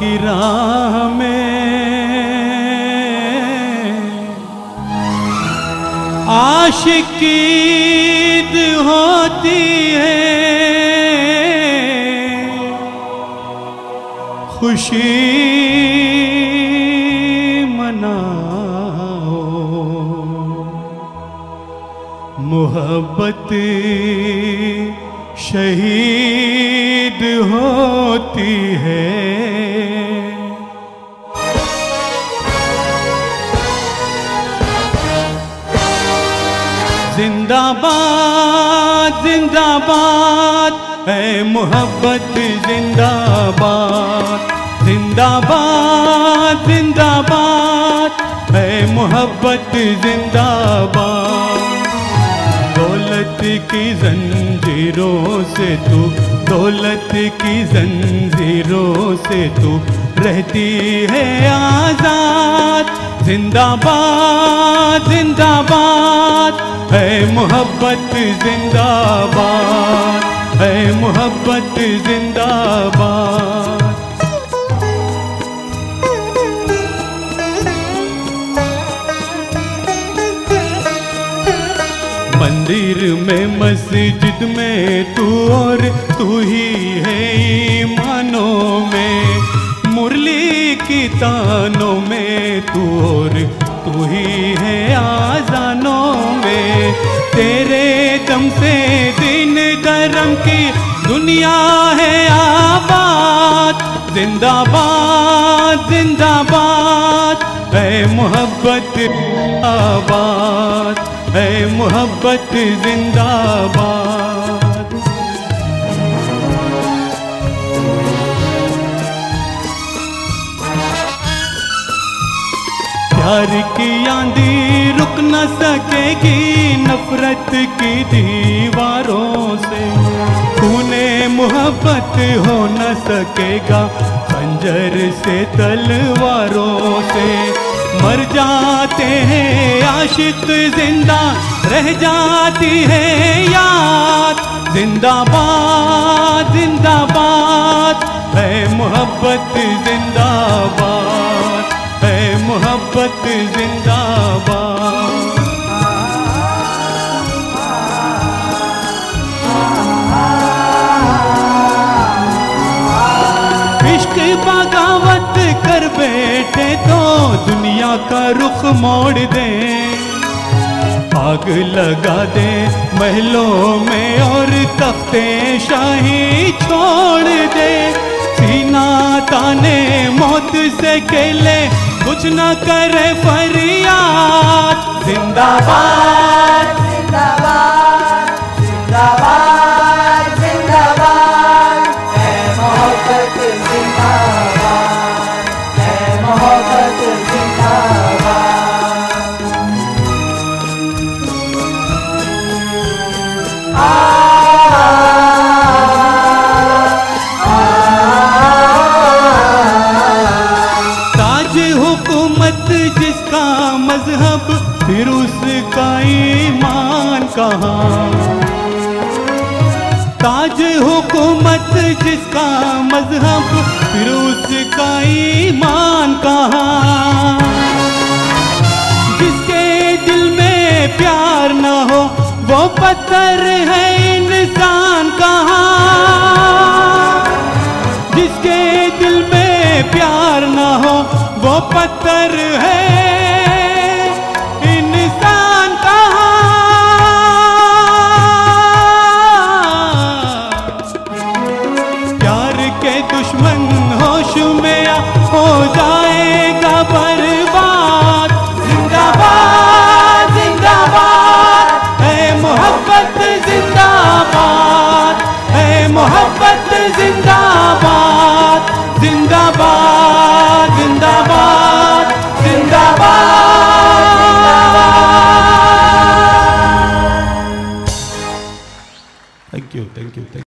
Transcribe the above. की राह में आशिकीद होती है, खुशी मनाओ मोहब्बत शहीद होती है। जिंदाबाद जिंदाबाद है मोहब्बत जिंदाबाद, जिंदाबाद जिंदाबाद है मोहब्बत जिंदाबाद। दौलत की जंजीरों से तू, दौलत की जंजीरों से तू रहती है आजाद। जिंदाबाद जिंदाबाद है मोहब्बत जिंदाबाद, है मोहब्बत जिंदाबाद। मंदिर में मस्जिद में तू और तू ही है ईमानों में, मुरली की तानों में तू और तू ही है आजानों में। तेरे दम से दिन दरम की दुनिया है आबाद। जिंदाबाद जिंदाबाद है मोहब्बत आबाद, है मोहब्बत जिंदाबाद। प्यार की आंधी रुक न सकेगी नफरत की दीवारों से, खूने मोहब्बत हो न सकेगा खंजर से तलवारों से। मर जाते हैं आशिक जिंदा रह जाती है याद। जिंदाबाद जिंदाबाद है मोहब्बत जिंदाबाद, है मोहब्बत जिंदाबाद। इश्क बगावत कर बैठे तो दुनिया का रुख मोड़ दे, आग लगा दे महलों में और तख्ते शाही छोड़ दे। सीना ताने मौत से खेले कुछ न करे फरियाद। जिंदाबाद जिंदाबाद जिंदाबाद जिंदाबाद है मोहब्बत जिंदाबाद, है मोहब्बत जिंदाबाद। फिर उसका ईमान कहाँ, ताज हुकूमत जिसका मजहब फिर उसका ईमान कहाँ। जिसके दिल में प्यार न हो वो पत्थर है इंसान कहाँ, जिसके दिल में प्यार न हो वो पत्थर है। जिंदाबाद जिंदाबाद जिंदाबाद जिंदाबाद। Thank you, thank you, thank you.